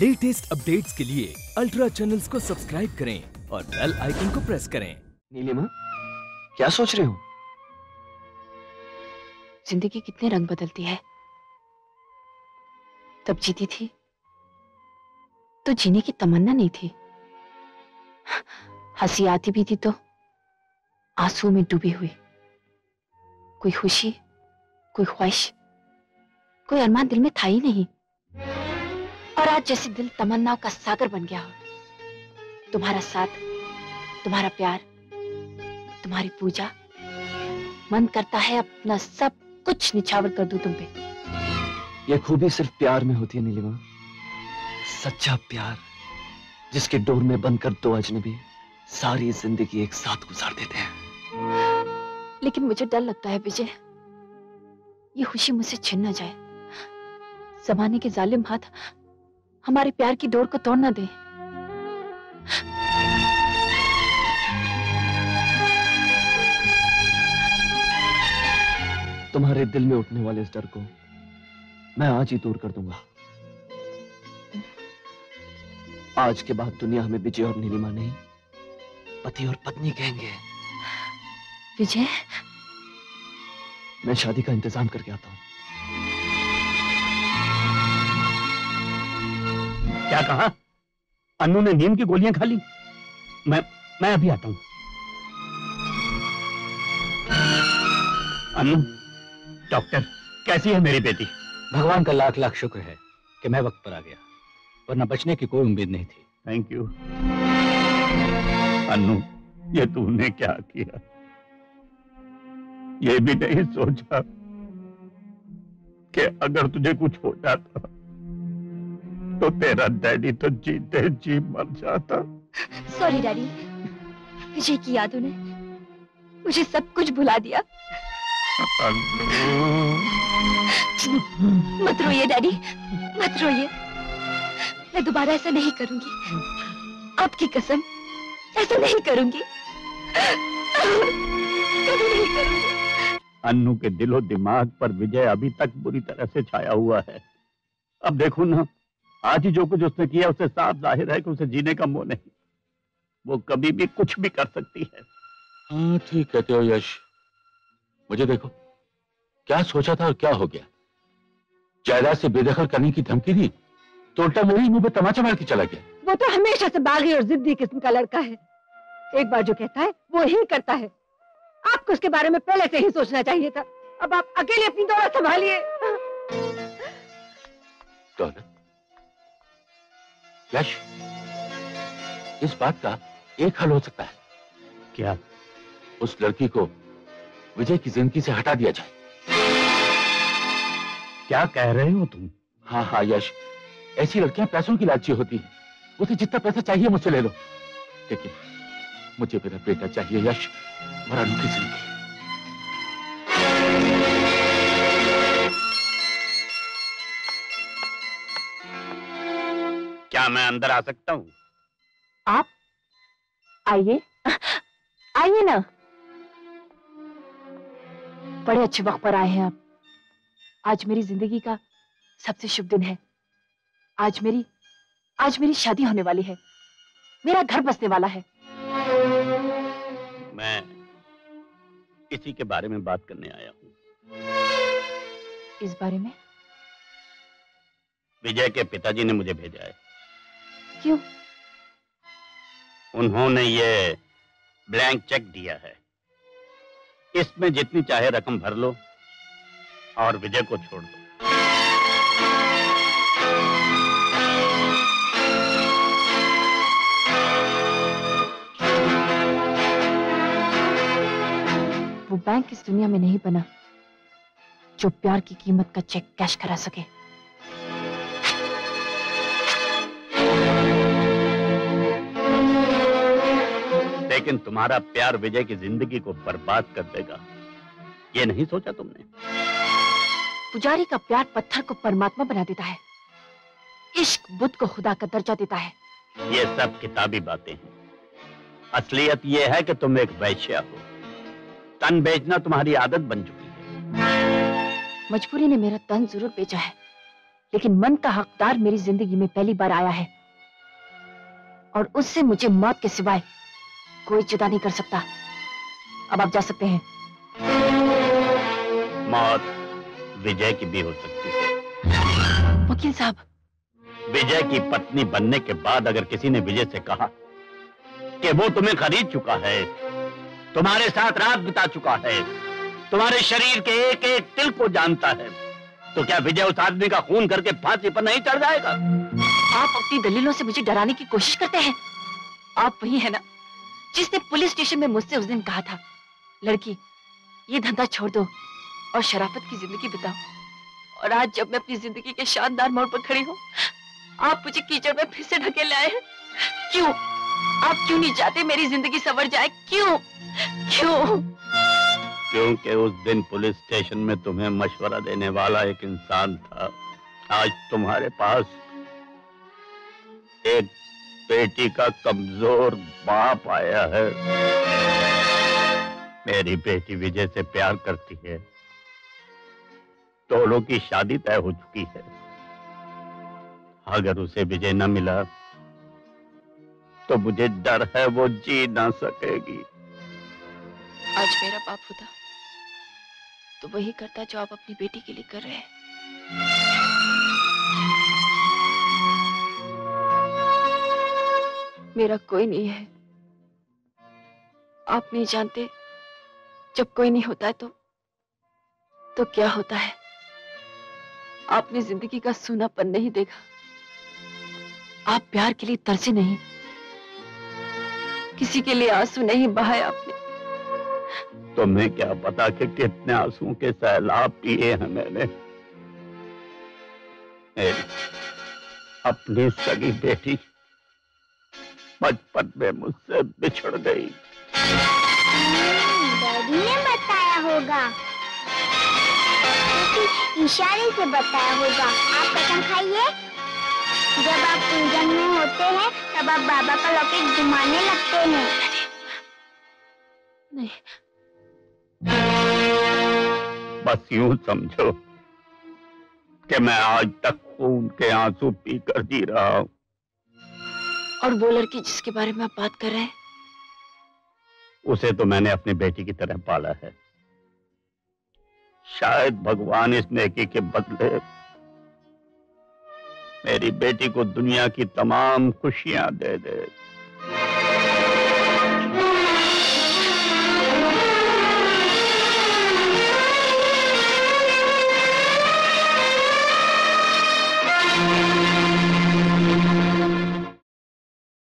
Latest updates के लिए ultra channels को सब्सक्राइब करें और बेल आइकन को प्रेस करें। नीलिमा, क्या सोच रहे हो? जिंदगी कितने रंग बदलती है। तब जीती थी तो जीने की तमन्ना नहीं थी, हंसी आती भी थी तो आंसू में डूबी हुई। कोई खुशी, कोई ख्वाहिश, कोई अरमान दिल में था ही नहीं। और आज जैसे दिल तमन्नाओं का सागर बन गया हो, तुम्हारा साथ, तुम्हारा प्यार, तुम्हारी पूजा, मन करता है अपना सब कुछ निछावर कर दूं तुम पे। यह खूबी सिर्फ प्यार में होती है नीलिमा, सच्चा प्यार जिसके डोर में बनकर दो अजनबी सारी जिंदगी एक साथ गुजार देते हैं। लेकिन मुझे डर लगता है विजय, ये खुशी मुझसे छिन न जाए, जमाने के जालिम हाथ हमारे प्यार की डोर को तोड़ न दे। तुम्हारे दिल में उठने वाले इस डर को मैं आज ही दूर कर दूंगा। आज के बाद दुनिया हमें विजय और नीलिमा नहीं, पति और पत्नी कहेंगे। विजय, मैं शादी का इंतजाम करके आता हूँ। क्या कहा? अन्नू ने नीम की गोलियां खा ली? मैं अभी आता हूँ। अन्नू, डॉक्टर, कैसी है मेरी बेटी? भगवान का लाख लाख शुक्र है कि मैं वक्त पर आ गया, वरना बचने की कोई उम्मीद नहीं थी। Thank you. अन्नू, ये तूने क्या किया? ये भी नहीं सोचा कि अगर तुझे कुछ हो जाता तो तेरा डैडी तो जीते जी मर जाता। सॉरी डैडी, विजय की यादों ने मुझे सब कुछ भुला दिया। मत रोइए डैडी, मत रोइए, मैं दोबारा ऐसा नहीं करूंगी, आपकी कसम, ऐसा नहीं करूंगी, कभी नहीं करूंगी। अन्नू के दिलो दिमाग पर विजय अभी तक बुरी तरह से छाया हुआ है। अब देखो ना, आज ही जो कुछ उसने किया उससे साफ जाहिर है कि उसे जीने का मोह नहीं, वो कभी भी कुछ भी कर सकती है। हाँ, ठीक कहते हो यश। मुझे देखो, क्या सोचा था और क्या हो गया। जायदाद से बेदखल करने की धमकी दी तो उल्टा मेरे मुंह पे तमाचा मार के चला गया। वो तो हमेशा से बागी और जिद्दी किस्म का लड़का है, एक बार जो कहता है वो ही करता है। आपको उसके बारे में पहले से ही सोचना चाहिए था। अब आप अकेले अपनी दौलत संभालिए। दौलत? यश, इस बात का एक हल हो सकता है। क्या? उस लड़की को विजय की जिंदगी से हटा दिया जाए। क्या कह रहे हो तुम? हाँ हाँ यश, ऐसी लड़कियां पैसों की लालची होती हैं। उसे जितना पैसा चाहिए मुझसे ले लो, लेकिन मुझे मेरा बेटा चाहिए यश, मेरा अनूठी जिंदगी। क्या मैं अंदर आ सकता हूँ? आप आइए, आइए ना, बड़े अच्छे वक्त पर आए हैं आप। आज मेरी जिंदगी का सबसे शुभ दिन है। आज मेरी शादी होने वाली है, मेरा घर बसने वाला है। मैं इसी के बारे में बात करने आया हूँ। इस बारे में? विजय के पिताजी ने मुझे भेजा है। क्यों? उन्होंने ये ब्लैंक चेक दिया है, इसमें जितनी चाहे रकम भर लो और विजय को छोड़ दो। वो बैंक इस दुनिया में नहीं बना जो प्यार की कीमत का चेक कैश करा सके। लेकिन तुम्हारा प्यार विजय की जिंदगी को बर्बाद कर देगा, ये नहीं सोचा तुमने? पुजारी का प्यार पत्थर को परमात्मा बना देता है, इश्क बुद्ध को खुदा का दर्जा देता है। ये सब किताबी बातें हैं, असलियत ये है कि तुम एक वैश्या हो। तन बेचना तुम्हारी आदत बन चुकी है। मजबूरी ने मेरा तन जरूर बेचा है, लेकिन मन का हकदार मेरी जिंदगी में पहली बार आया है और उससे मुझे मौत के सिवाय कोई जुदा नहीं कर सकता। अब आप जा सकते हैं। मौत विजय की भी हो सकती है। वकील साहब, विजय की पत्नी बनने के बाद अगर किसी ने विजय से कहा कि वो तुम्हें खरीद चुका है, तुम्हारे साथ रात बिता चुका है, तुम्हारे शरीर के एक एक तिल को जानता है, तो क्या विजय उस आदमी का खून करके फांसी पर नहीं चढ़ जाएगा? आप अपनी दलीलों से मुझे डराने की कोशिश करते हैं। आप वही है ना जिसने पुलिस स्टेशन में मुझसे उस दिन कहा था, लड़की ये धंधा छोड़ दो और शराफत की जिंदगी बिताओ। और आज जब मैं अपनी जिंदगी के शानदार मोड़ पर खड़ी हूँ, आप मुझे कीचड़ में फिर से ढकेल आए हैं। क्यों? आप क्यों नहीं चाहते मेरी जिंदगी संवर जाए? क्यों? क्यों? क्योंकि उस दिन पुलिस स्टेशन में तुम्हें मशवरा देने वाला एक इंसान था, आज तुम्हारे पास एक बेटी का कमजोर बाप आया है। मेरी बेटी विजय से प्यार करती है, दोनों की शादी तय हो चुकी है। अगर उसे विजय न मिला तो मुझे डर है वो जी ना सकेगी। आज मेरा बाप होता तो वही करता जो आप अपनी बेटी के लिए कर रहे हैं। मेरा कोई नहीं है। आप नहीं जानते जब कोई नहीं होता है तो क्या होता है। आपने जिंदगी का सूनापन नहीं देखा। आप प्यार के लिए तरसे नहीं, किसी के लिए आंसू नहीं बहाए आपने। तुम्हें क्या पता कि कितने आंसुओं के सैलाब पिए हैं मैंने अपनी सगी बेटी बचपन में मुझसे बिछड़ गई। डैडी ने बताया होगा, इशारे से बताया होगा। आप कसम खाइए, जब आप पूजन में होते हैं तब आप बाबा का लॉकेट घुमाने लगते हैं। नहीं। बस यूं समझो कि मैं आज तक खून के आंसू पीकर जी रहा हूँ। और वो लड़की जिसके बारे में आप बात कर रहे हैं, उसे तो मैंने अपनी बेटी की तरह पाला है। शायद भगवान इस नेकी के बदले मेरी बेटी को दुनिया की तमाम खुशियां दे दे।